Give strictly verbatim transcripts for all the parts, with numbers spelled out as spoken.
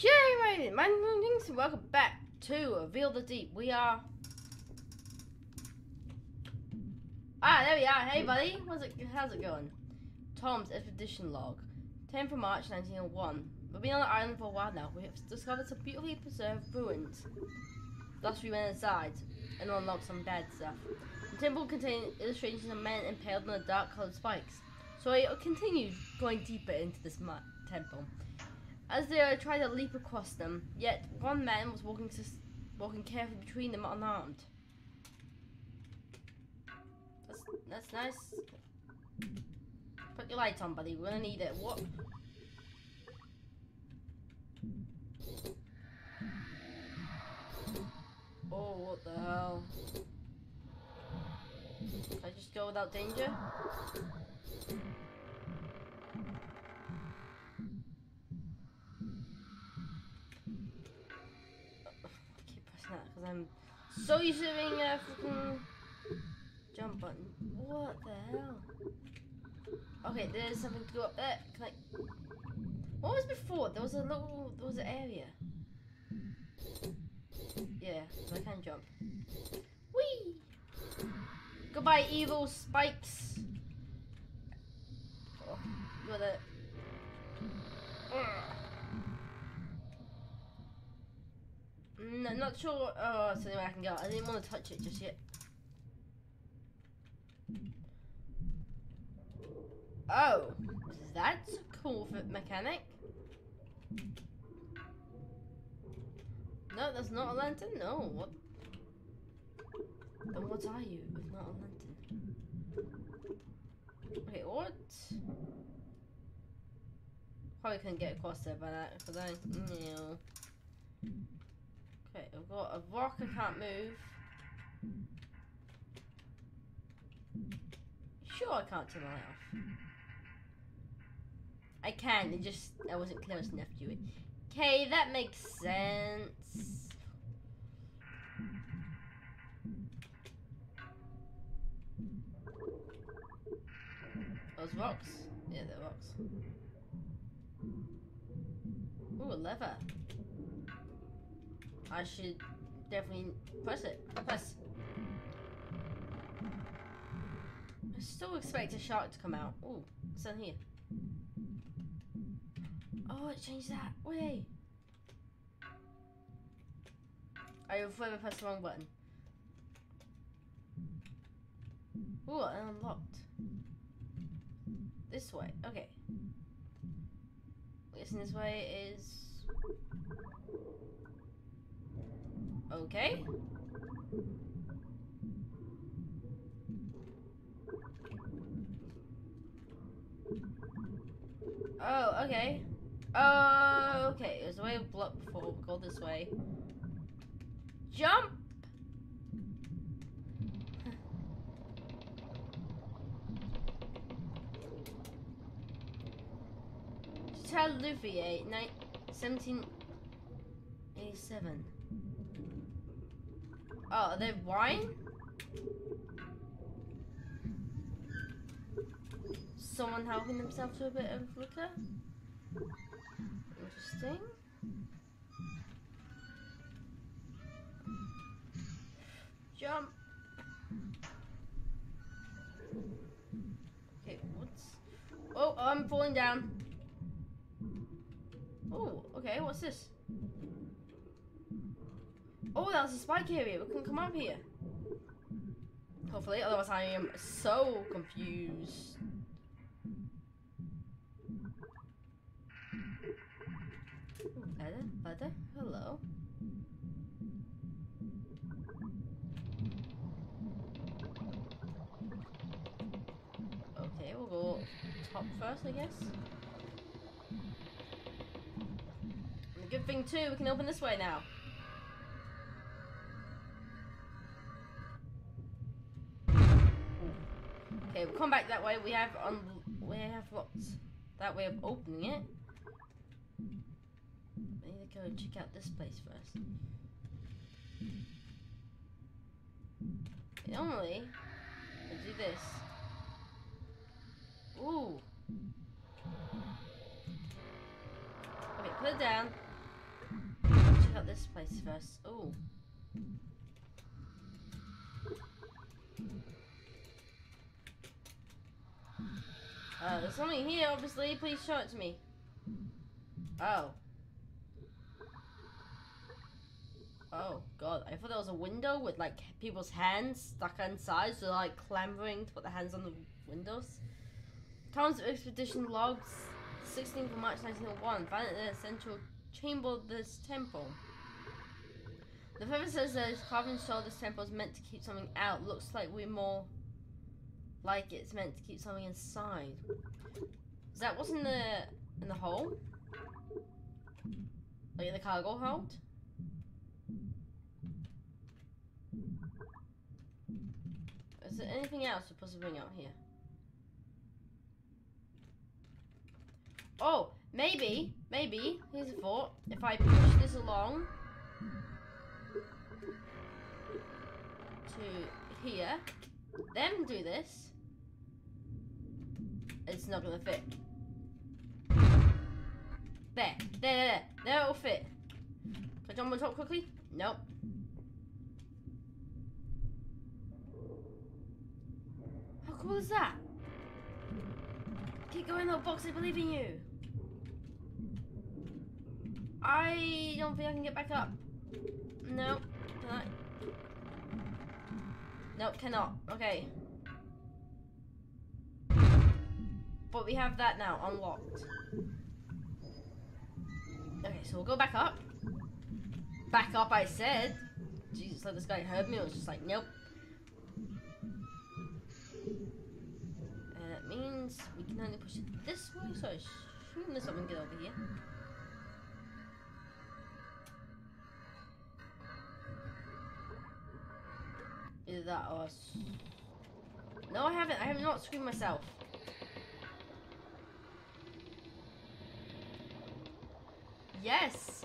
Okay, my things. Welcome back to Reveal the Deep. We are. Ah, there we are. Hey, buddy. How's it? How's it going? Tom's expedition log, tenth of March nineteen oh one. We've been on the island for a while now. We have discovered some beautifully preserved ruins. Thus, we went inside and unlocked some bad stuff. The temple contained illustrations of men impaled on the dark-colored spikes. So I continued going deeper into this temple. As they tried to leap across them, yet one man was walking, walking carefully between them unarmed. That's, that's nice. Put your lights on, buddy. We're gonna need it. What? Oh, what the hell? Can I just go without danger? I'm so used to doing a freaking jump button. What the hell? Okay, there's something to go up there. Can I? What was before? There was a little, there was an area. Yeah, so I can jump. Whee! Goodbye, evil spikes. Oh, you got it. No, not sure. Oh, so anyway, I can go. I didn't want to touch it just yet. Oh, that's a cool mechanic. No, that's not a lantern. No, what? Then what are you if not a lantern? Okay, what? Probably couldn't get across there by that. Because I, no. Okay, I've got a rock I can't move. Sure, I can't turn the light off. I can, it just, I wasn't close enough to it. Okay, that makes sense. Those rocks? Yeah, they're rocks. Ooh, a lever. I should definitely press it. Press. I still expect a shark to come out. Ooh, it's down here. Oh, it changed that. Way. I forever pressed the wrong button. Ooh, I unlocked. This way. Okay. I'm guessing this way is. Okay. Oh, okay. Oh, okay. It was the way of block before. Go this way. Jump! Child Luffy, seventeen eighty-seven. Oh, are they wine? Someone helping themselves to a bit of liquor? Interesting. Jump! Okay, what's... Oh, I'm falling down. Oh, okay, what's this? Oh, that was a spike area. We can come up here. Hopefully, otherwise I am so confused. Ladder, ladder, hello. Okay, we'll go top first, I guess. And the good thing too, we can open this way now. We'll come back that way. We have un we have lots that way of opening it. I need to go and check out this place first. Normally, I do this. Ooh. Okay, put it down. out this place first. Oh. Uh, there's something here, obviously. Please show it to me. Oh. Oh, God. I thought there was a window with, like, people's hands stuck inside, so they're, like, clambering to put their hands on the windows. Accounts of expedition logs, sixteenth of March nineteen oh one. Found in the central chamber of this temple. The prophet says that his carving show this temple is meant to keep something out. Looks like we're more like it's meant to keep something inside. Is that what's in the, in the hole? Like in the cargo hold? Is there anything else we're supposed to bring out here? Oh, maybe, maybe, here's a thought. If I push this along to here, then do this, it's not gonna fit. There, there, there, there it'll fit. Can I jump on top quickly? Nope. How cool is that? Keep going, little box, I believe in you. I don't think I can get back up. No, can I? No, cannot. Okay. But we have that now unlocked. Okay, so we'll go back up. Back up, I said. Jesus, like this guy heard me. I was just like, nope. And that means we can only push it this way. So I shouldn't let something get over here. Either that or... No, I haven't. I have not screwed myself. Yes!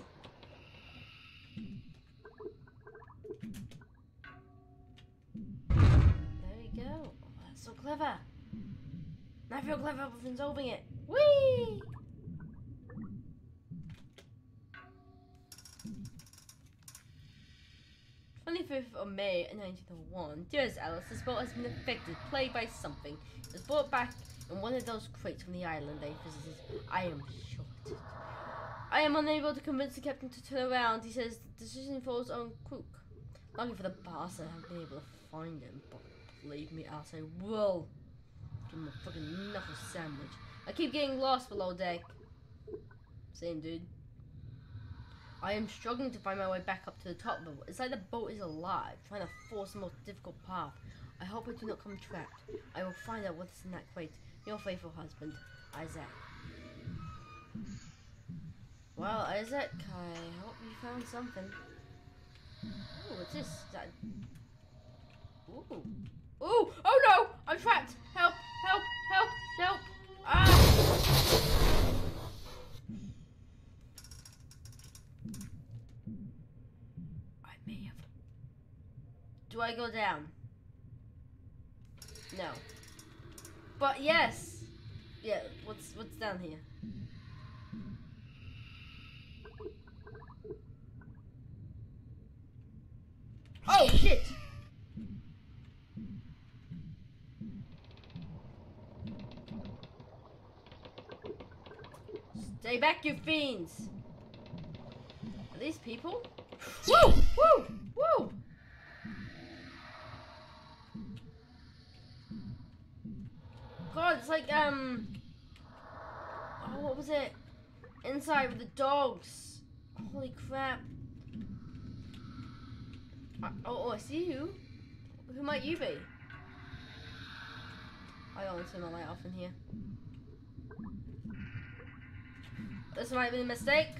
There we go. Oh, that's so clever. I feel clever with solving it. Whee! twenty-fifth of May nineteen oh one. Dearest Alice, this boat has been affected, plagued by something. It was brought back in one of those crates from the island they visited. I am shorted. I am unable to convince the captain to turn around. He says the decision falls on Crook. Longing for the bastard, I haven't been able to find him. But believe me, Alice, I will give him a fucking knuckle sandwich. I keep getting lost below deck. Same dude. I am struggling to find my way back up to the top level. It's like the boat is alive, trying to force the most difficult path. I hope I do not come trapped. I will find out what is in that crate. Your faithful husband, Isaac. Well, Isaac, I hope you found something. Oh, what's this? Is that... Ooh. Ooh! Oh no! I'm trapped! Help! Help! Help! Help! Ah! Do I go down? No. But yes! Yeah, what's what's down here? Oh shit! Stay back, you fiends! Are these people? Woo! Woo! Woo! God, it's like, um, oh, what was it? Inside with the dogs. Holy crap. I, oh, oh, I see you. Who might you be? I don't want to turn my light off in here. This might have been a mistake.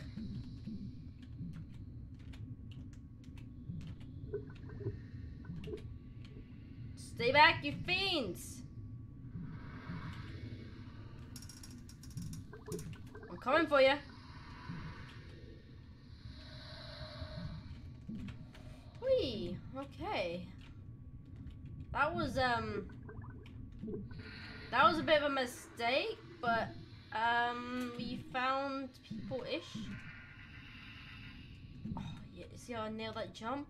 Stay back, you fiends. I'm coming for you. Whee! Okay. That was, um... That was a bit of a mistake, but, um, we found people-ish. Oh, See how I nailed that jump?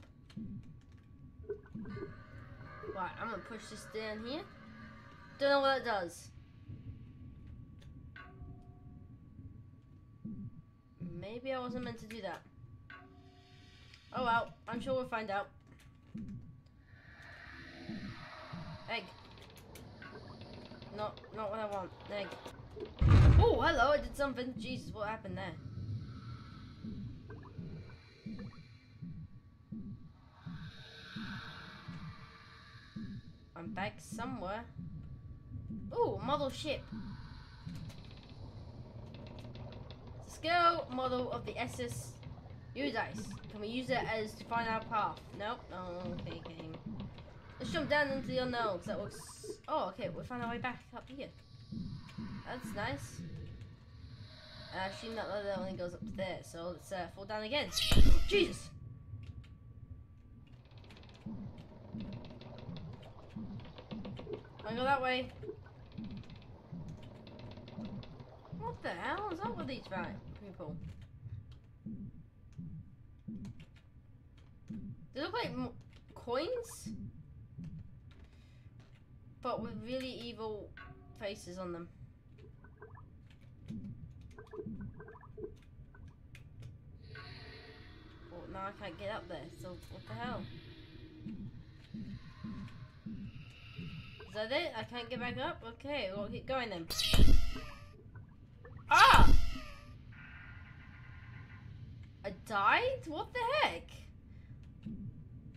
Right, I'm gonna push this down here. Don't know what that does. Maybe I wasn't meant to do that. Oh well, I'm sure we'll find out. Egg. Not, not what I want. Egg. Oh, hello, I did something. Jesus, what happened there? I'm back somewhere. Oh, model ship. Scale model of the S S Udice. Can we use it as to find our path? Nope. Oh, okay, okay. Let's jump down into the unknown. That looks. Oh, okay. We'll find our way back up here. That's nice. I assume that level only goes up to there. So let's uh, fall down again. Jesus. I go that way. What the hell is up with these people? They look like m coins, but with really evil faces on them. Well, now I can't get up there, so what the hell? Is that it? I can't get back up? Okay, we'll keep going then. Ah! I died? What the heck?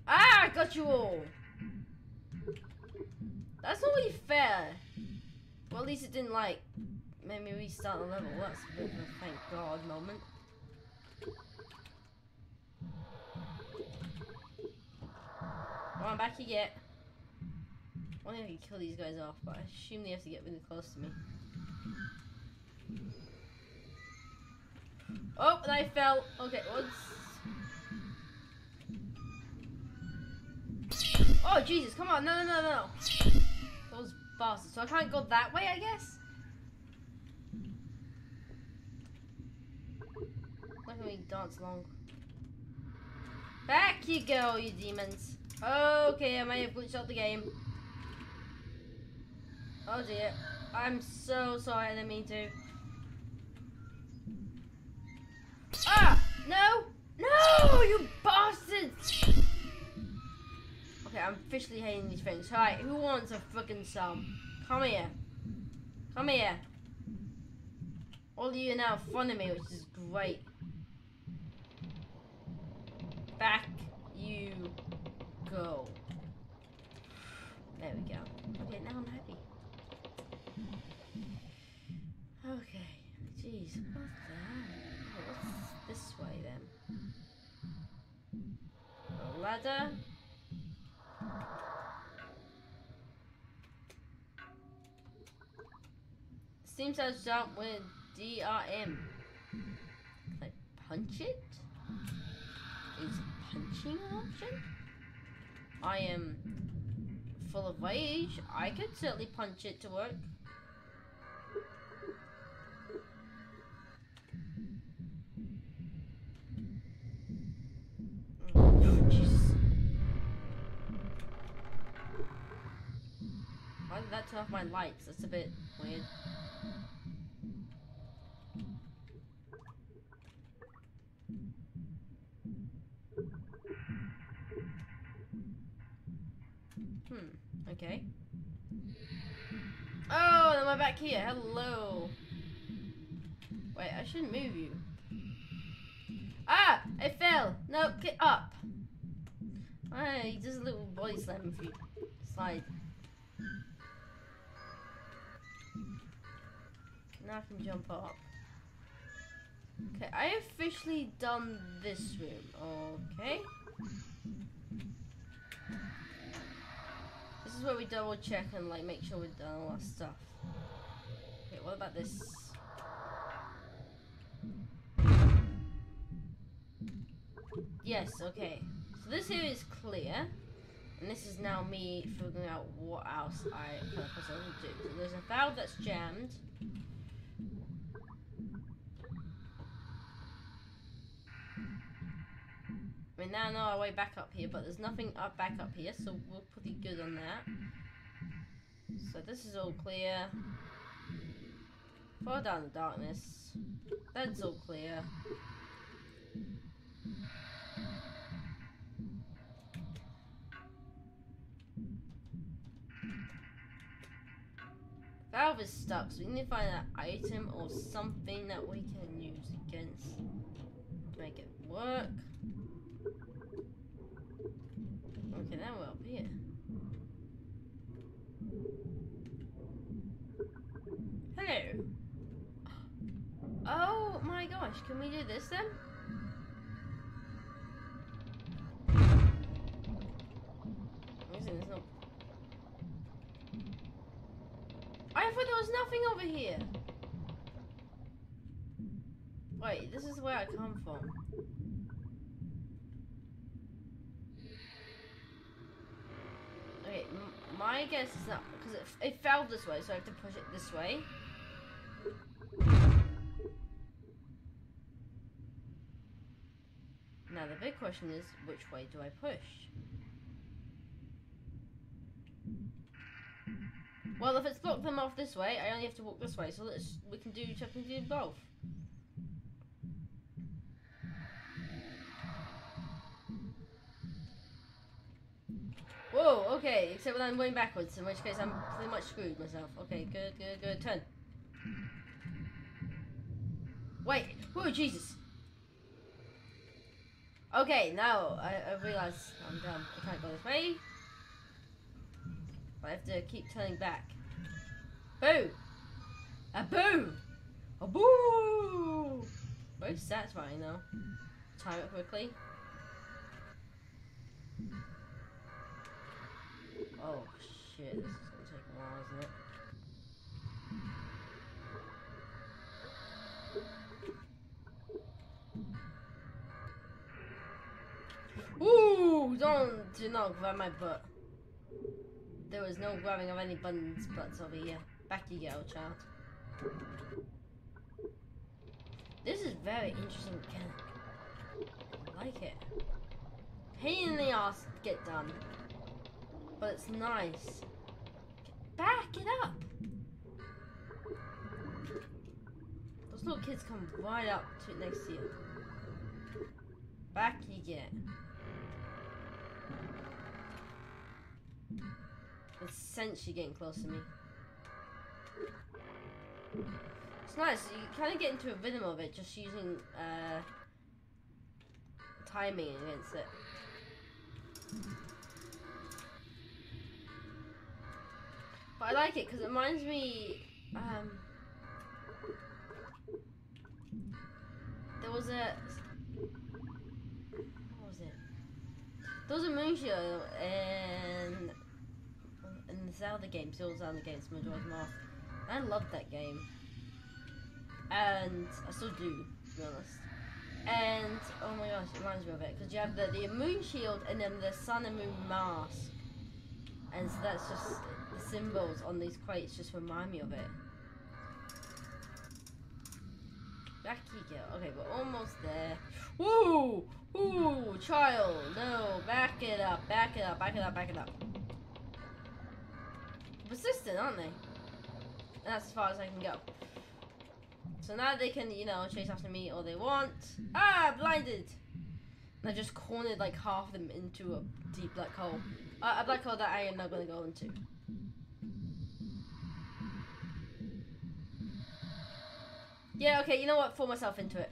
Ah, I got you all! That's not really fair. Well, at least it didn't, like, make me restart the level. That's a bit of a thank God moment. Well, I'm back again. I don't know if I can kill these guys off, but I assume they have to get really close to me. Oh, and I fell. Okay, what's... Oh, Jesus, come on. No, no, no, no. Those bastards. So I can't go that way, I guess? Why can we dance along? Back you go, you demons. Okay, I may have glitched out the game. Oh dear, I'm so sorry, I didn't mean to. Ah! No! No! You bastards! Okay, I'm officially hating these things. Alright, who wants a frickin' sum? Come here. Come here. All of you are now in front of me, which is great. Back you go. There we go. Okay, now I'm happy. Okay, jeez, what the hell? What's this way then? A ladder. Seems I jump with D R M. Can I punch it? Is punching an option? I am full of rage. I could certainly punch it to work. Turn off my lights, that's a bit weird. Hmm, okay. Oh, then we're back here, hello. Wait, I shouldn't move you. Ah, I fell. No, get up. Ah, he does a little body slam if you slide. Now I can jump up. Okay, I officially done this room. Okay. This is where we double check and like make sure we've done all our stuff. Okay, what about this? Yes, okay. So this here is clear. And this is now me figuring out what else I purpose I do. So there's a valve that's jammed. I mean, now I know our way back up here, but there's nothing up back up here, so we're pretty good on that. So this is all clear. Fall down the darkness. That's all clear. Valve is stuck, so we need to find an item or something that we can use against to make it work. Okay, now we're up here. Hello! Oh my gosh, can we do this then? Not... I thought there was nothing over here! Wait, this is where I come from. Okay, m my guess is not, because it, f it fell this way, so I have to push it this way. Now the big question is, which way do I push? Well, if it's blocked them off this way, I only have to walk this way, so let's we can do technically both. Whoa, okay, except when I'm going backwards, in which case I'm pretty much screwed myself. Okay, good, good, good, turn. Wait, whoa, Jesus. Okay, now I, I realise I'm dumb. I can't go this way. I have to keep turning back. Boo! A boo! A boo! Very satisfying though. Time it quickly. Oh shit, this is gonna take a while, isn't it? Ooh! Don't do not grab my butt. There was no grabbing of any buttons butts over here. Back you go, child. This is very interesting mechanic. I like it. Pain in the ass to get done. But it's nice. Back it up! Those little kids come right up to it next to you. Back you get. I sense you're getting close to me. It's nice, you kind of get into a rhythm of it, just using uh, timing against it. But I like it because it reminds me, um, there was a, what was it? There was a Mooshio and in the Zelda games, the old Zelda games, Madoka's Mask. I loved that game. And I still do, to be honest. And, oh my gosh, it reminds me of it. Because you have the, the moon shield and then the sun and moon mask. And so that's just, the symbols on these crates just remind me of it. Back you go. Okay, we're almost there. Woo! Woo! Child! No! Back it up, back it up, back it up, back it up. Persistent, aren't they? And that's as far as I can go. So now they can, you know, chase after me all they want. Ah, blinded! And I just cornered like half of them into a deep black hole. Uh, a black hole that I am not going to go into. Yeah, okay, you know what? Fall myself into it.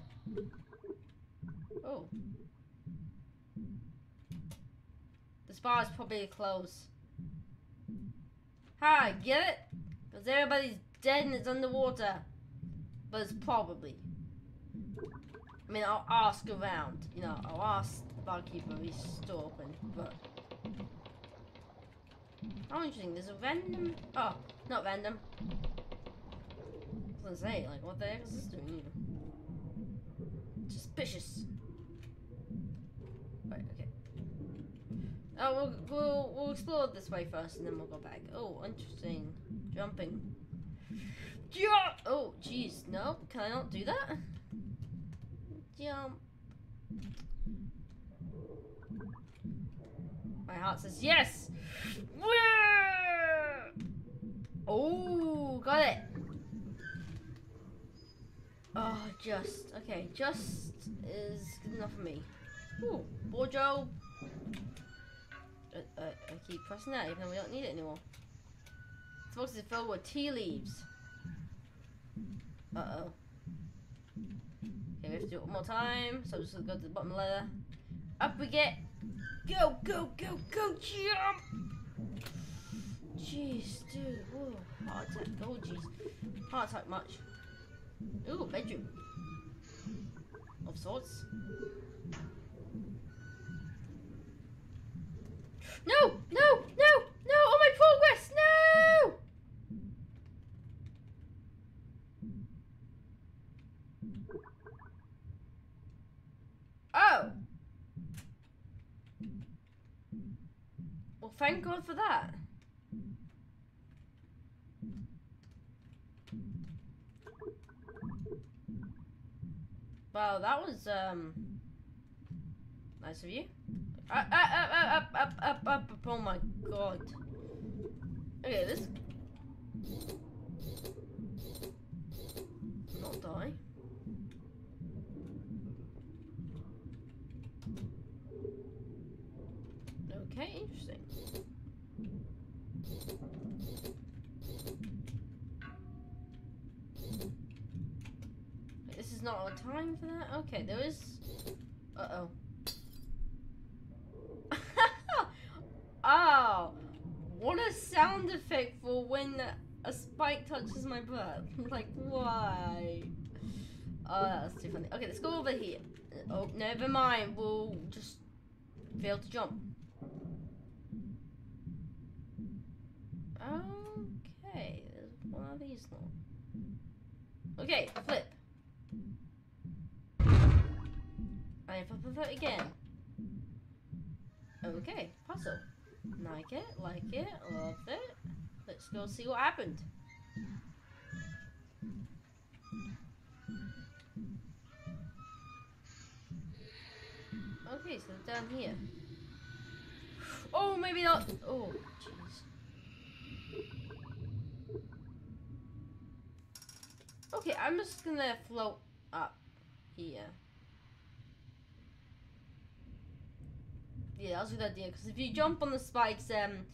Oh. This bar is probably closed. Ha, get it? Because everybody's dead and it's underwater. But it's probably. I mean, I'll ask around. You know, I'll ask the barkeeper if he's still open, but... How interesting, there's a random... Oh, not random. I was gonna say, like, what the heck is this doing here? Suspicious. Right, okay. Oh, we'll, we'll, we'll explore this way first, and then we'll go back. Oh, interesting. Jumping. Jump! Oh, jeez. No, can I not do that? Jump. My heart says yes! Oh, got it! Oh, just. Okay, just is good enough for me. Ooh, Borjo! Uh, uh, I keep pressing that even though we don't need it anymore. This box is filled with tea leaves. Uh-oh. Okay, we have to do it one more time. So I'm just gonna go to the bottom ladder. Up we get! Go, go, go, go, jump! Jeez, dude. Whoa, heart attack. Oh, jeez. Heart attack much. Ooh, bedroom. Of sorts. No! No! No! No! Oh, my progress! No! Oh! Well, thank God for that. Wow, that was um nice of you. Up, up, up, up, up, up, up, up, oh my god. Okay, this... Not die. Okay, interesting. This is not our time for that? Okay, there is... Uh-oh. Oh, what a sound effect for when a spike touches my butt. Like, why? Oh, that's too funny. Okay, let's go over here. Oh, never mind. We'll just fail to jump. Okay, there's one of these now. Okay, flip. I flip, flip, flip again. Okay, puzzle. Like it, like it, love it. Let's go see what happened. Okay, so down here. Oh, maybe not. Oh, jeez. Okay, I'm just gonna float up here. Yeah, that's a good idea, because if you jump on the spikes, um,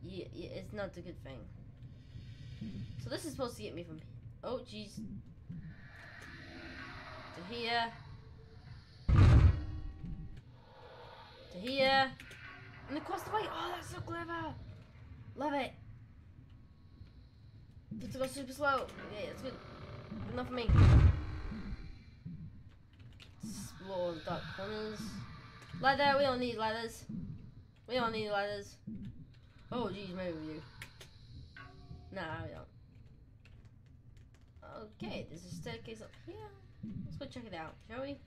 yeah, yeah, it's not a good thing. So this is supposed to get me from, oh jeez, to here, to here, and across the way. Oh, that's so clever! Love it. Let's go super slow. Yeah, that's good. Good enough for me. Explore the dark corners. Ladder, we don't need ladders. We don't need ladders. Oh geez, maybe we do. Nah, we don't. Okay, there's a staircase up here. Let's go check it out, shall we?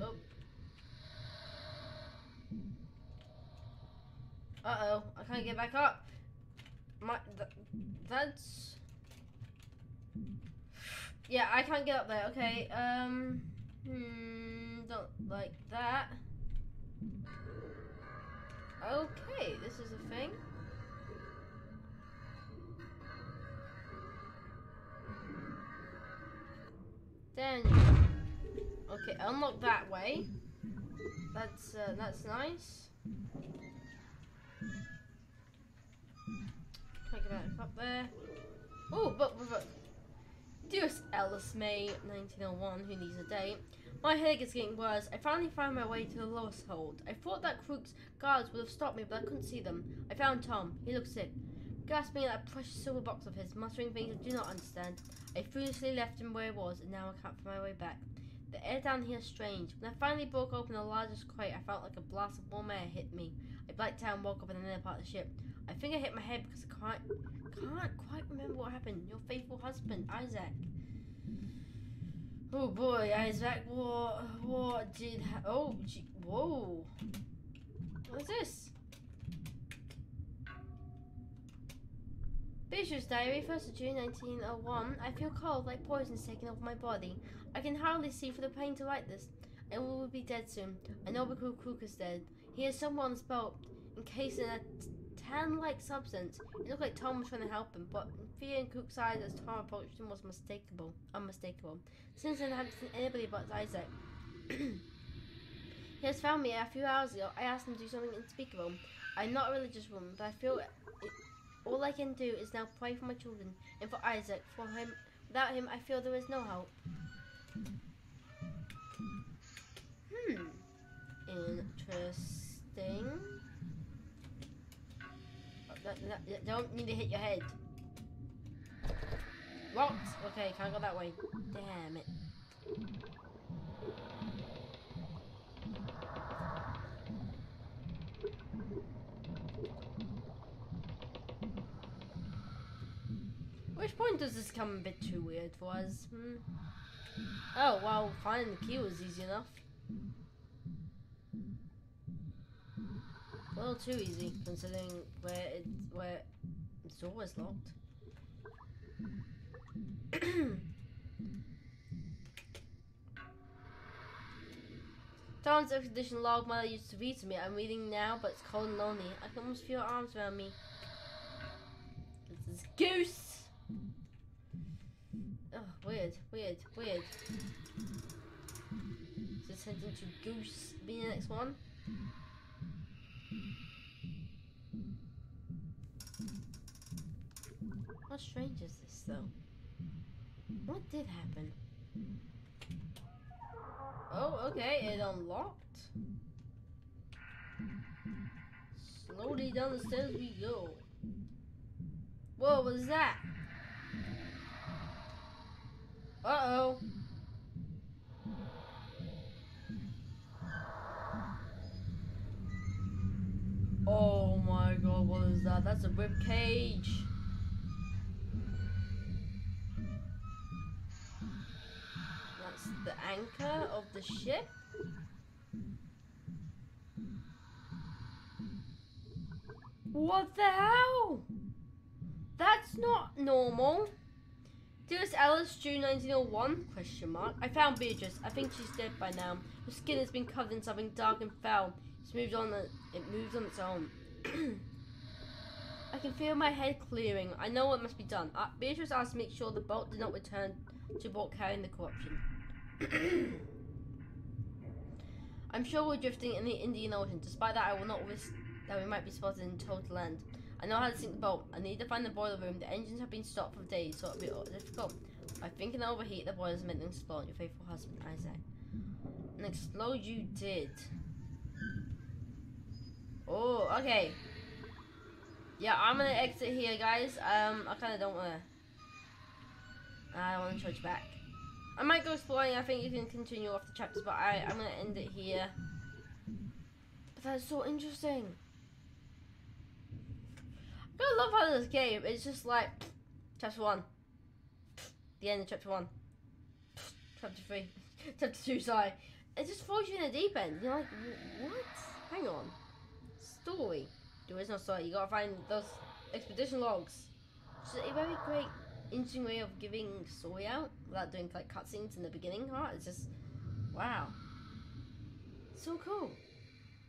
Oh. Uh-oh, I can't get back up. My, th that's... Yeah, I can't get up there. Okay, um, hmm, don't like that. Okay, this is a thing. Then, okay, unlock that way. That's uh, that's nice. Can't get back up there. Oh, but but. Dearest Alice May, nineteen oh one, who needs a date. My headache is getting worse. I finally found my way to the lowest hold. I thought that Crook's guards would have stopped me, but I couldn't see them. I found Tom. He looked sick, gasping at that precious silver box of his, muttering things I do not understand. I foolishly left him where he was, and now I can't find my way back. The air down here is strange. When I finally broke open the largest crate, I felt like a blast of warm air hit me. I blacked out and woke up in another part of the ship. I think I hit my head because I can't... Can't quite remember what happened. Your faithful husband, Isaac. Oh boy, Isaac. What? What did? Ha oh, gee, whoa. What's this? Bishop's Diary, first of June nineteen oh one. I feel cold, like poison's taken off my body. I can hardly see for the pain to like this. And we will be dead soon. I know Baku Crook is dead. He has someone's belt encased in a tan-like substance. It looked like Tom was trying to help him, but fear in Crook's eyes as Tom approached him was unmistakable. unmistakable. Since then, I haven't seen anybody but Isaac. He has found me a few hours ago. I asked him to do something unspeakable. I'm not a religious woman, but I feel it, it, all I can do is now pray for my children and for Isaac. For him, without him, I feel there is no hope. Hmm. Interesting. Oh, that, that, that, don't need to hit your head. What? Okay, can't go that way. Damn it. Which point does this come a bit too weird for us? Hmm? Oh, well, finding the key was easy enough. A little too easy, considering where it where it's always locked. Tom's expedition log mother used to read to me. I'm reading now, but it's cold and lonely. I can almost feel her arms around me. This is Goose! Oh, weird, weird, weird. Is this hinting to Goose being the next one? How strange is this, though? What did happen? Oh, okay, it unlocked. Slowly down the stairs we go. Whoa, what was that? Uh-oh. Oh my god, what is that? That's a rib cage. That's the anchor of the ship. What the hell? That's not normal. Dearest Alice, June nineteen oh one, question mark. I found Beatrice. I think she's dead by now. Her skin has been covered in something dark and foul. It's moved on the, it moves on its own. I can feel my head clearing. I know what must be done. Uh, Beatrice asked to make sure the boat did not return to boat carrying the corruption. I'm sure we're drifting in the Indian Ocean. Despite that, I will not risk that we might be spotted and towed to land. I know how to sink the boat. I need to find the boiler room. The engines have been stopped for days, so it'll be difficult. I think an overheat the boilers meant to explode your faithful husband, Isaac. And explode you did. Oh, okay. Yeah, I'm gonna exit here, guys. Um, I kind of don't wanna. I don't wanna charge back. I might go exploring. I think you can continue off the chapters, but I I'm gonna end it here. But that's so interesting. I love how this game, it's just like chapter one, the end of chapter one, chapter three, chapter two, sorry. It just throws you in the deep end. You're like, what? Hang on. Story. There is no story. You gotta find those expedition logs. It's a very great, interesting way of giving story out without doing like cutscenes in the beginning part. It's just, wow. It's so cool.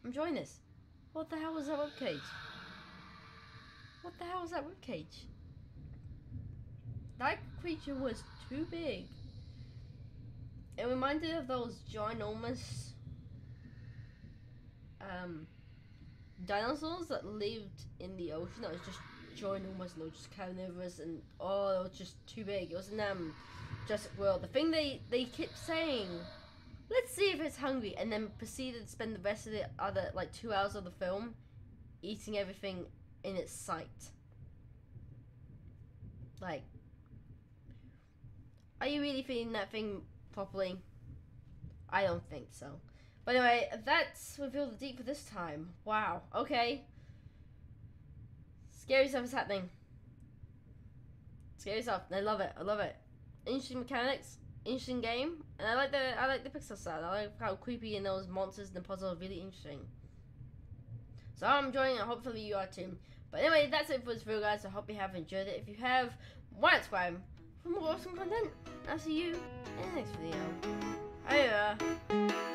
I'm enjoying this. What the hell was that webcage? What the hell is that ribcage? That creature was too big. It reminded of those ginormous um, dinosaurs that lived in the ocean. That was just ginormous and they were just carnivorous and oh, it was just too big. It was in um, Jurassic World. The thing they, they kept saying, let's see if it's hungry, and then proceeded to spend the rest of the other, like two hours of the film, eating everything in its sight. Like, are you really feeding that thing properly? I don't think so. But anyway, that's Reveal the Deep for this time. Wow, okay. Scary stuff is happening. Scary stuff. I love it. I love it. Interesting mechanics. Interesting game. And I like the I like the pixel style. I like how creepy and those monsters and the puzzle are really interesting. So I'm enjoying it. Hopefully you are too. But anyway, that's it for this video, guys. I hope you have enjoyed it. If you have, why not subscribe for more awesome content? I'll see you in the next video. Hiya!